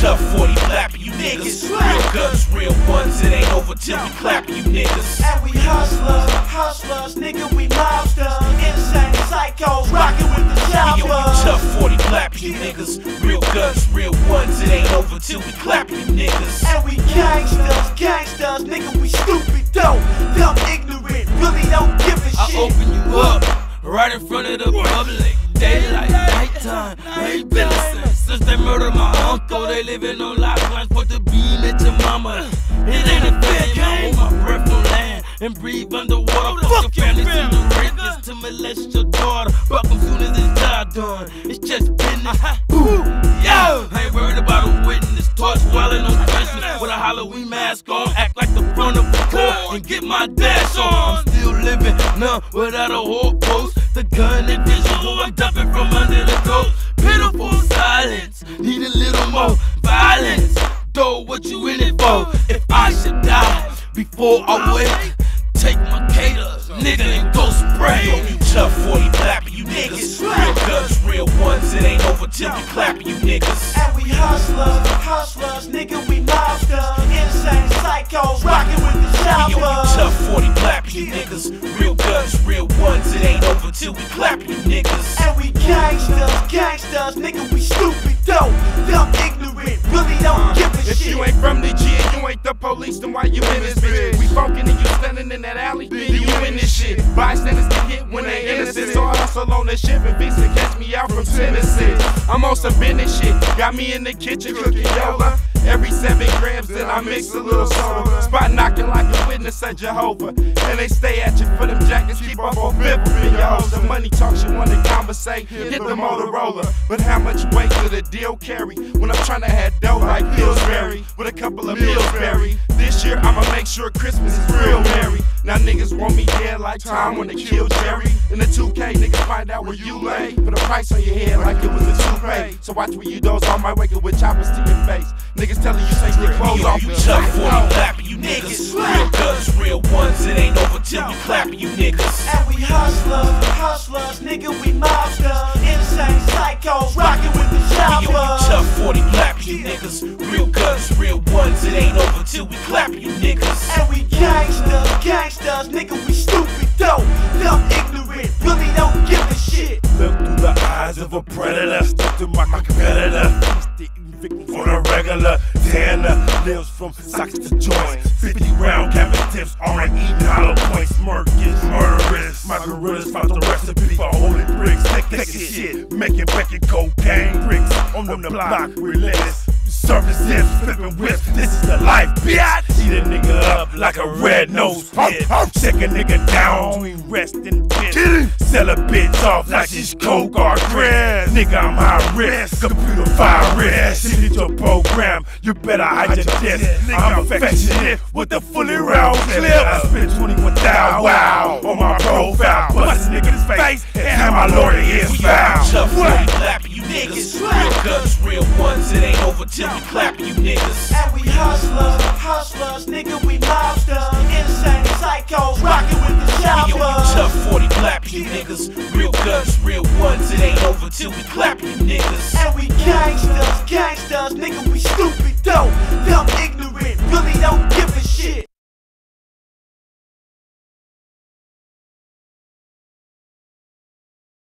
Tough 40 clapping you niggas. Real guns, real ones, it ain't over till we clapping you niggas. And we hustlers, hustlers, nigga, we mobsters, insane psychos, rockin' with the choppers. We on you tough 40 clapping you niggas. Real guns, real ones, it ain't over till we clapping you niggas. And we gangsters, gangsters, nigga, we stupid, dope, dumb, ignorant, really don't give a shit. I open you up, right in front of the public. Daylight, nighttime, ain't been innocent. Since they murdered my uncle, they living on lifelines. Put the beam at your mama. It ain't a fair game. I hold my breath on land and breathe underwater. Fuck your family, send the rapists to molest your daughter. Fuck them soon as it's die done. It's just business. Ooh, yo! I ain't worried about a witness. Torch wildin' on Christmas with a Halloween mask on. Act like the front of a car and get my dash on. I'm still living now without a whole post. The gun and visual, I'm dumping from under the coat. Pitiful silence, need a little more violence. Though what you in it for? If I should die before I wake, take my cater, nigga, and go spray. Yo, you tough 40 clapping you niggas. Real guns, real ones, it ain't over till we clapping you niggas. And we hustlers, hustlers, nigga, we mobsters, insane psychos, rockin' with the choppers. Yo, you tough 40 clapping you niggas. Real guns, real ones, it ain't over till we clapping you niggas. And we gangsters, gangsters, nigga, we stupid, dope, dumb, ignorant, really don't give a shit. If you ain't from the G and you ain't the police, then why you in this bitch? We funkin' and you standin' in that alley, then you in this shit. Bystanders get hit when they innocent, so I hustle on the ship and beats to catch me out from Tennessee. I'm on some business shit, got me in the kitchen cooking yola. Every 7 grams, then I mix a little soda. Spot knocking like a witness at Jehovah. And they stay at you for them jackets, keep up on bipping. Yo, the money talks, you wanna conversate, hit the Motorola. But how much weight do the deal carry? When I'm tryna have dough like Pillsbury, with a couple of Pillsbury. This year I'ma make sure Christmas is real merry. Now niggas want me dead like time when they killed Jerry. In the 2K, niggas find out where you lay. Put a price on your head like it was a toupee. So watch where you doze, I might wake up with choppers to your face. Niggas telling you take your clothes off. You tough 40 clapping you niggas. Real guns, real ones, it ain't over till we clapping you niggas. And we hustlers, hustlers, nigga, we mobsters, insane psychos, rockin' with the choppers. You tough 40 clapping you niggas. Real guns, real ones, it ain't over till we clapping you niggas. And we gangsters, gangsters, nigga, we stupid, dope, dumb, ignorant, really don't give a shit. Look through the eyes of a predator, stick to my competitor. On a regular tanner, nails from socks to joints. 50-round cabin tips, R&E hollow points. Murk is murderous. My gorillas found the recipe for holy bricks. Thick as shit, making becky cocaine bricks. On the block, relentless. Service hips, flipping whips. This is the life, bitch. Eat a nigga up like a red-nosed pit. Check a nigga down, we rest in bitch. Sell a bitch off like she's coke or crack. Nigga, I'm high risk, computer virus. She did your program, you better hide your desk. I'm affectionate with the fully round clip. I spent 21,000 wow on my profile. Bust a nigga's face and how my lord is foul. Tough 40 clapping you niggas. Real guns, real ones, it ain't over till we clapping you niggas. And we hustlers, hustlers, nigga, we mobsters, insane psychos, rockin' with the choppers. You tough 40 clapping you niggas. Real guns, real ones, it ain't over till we clapping you niggas. And we gangsters, gangsters, nigga, we stupid, dope, dumb, ignorant, really don't give a shit.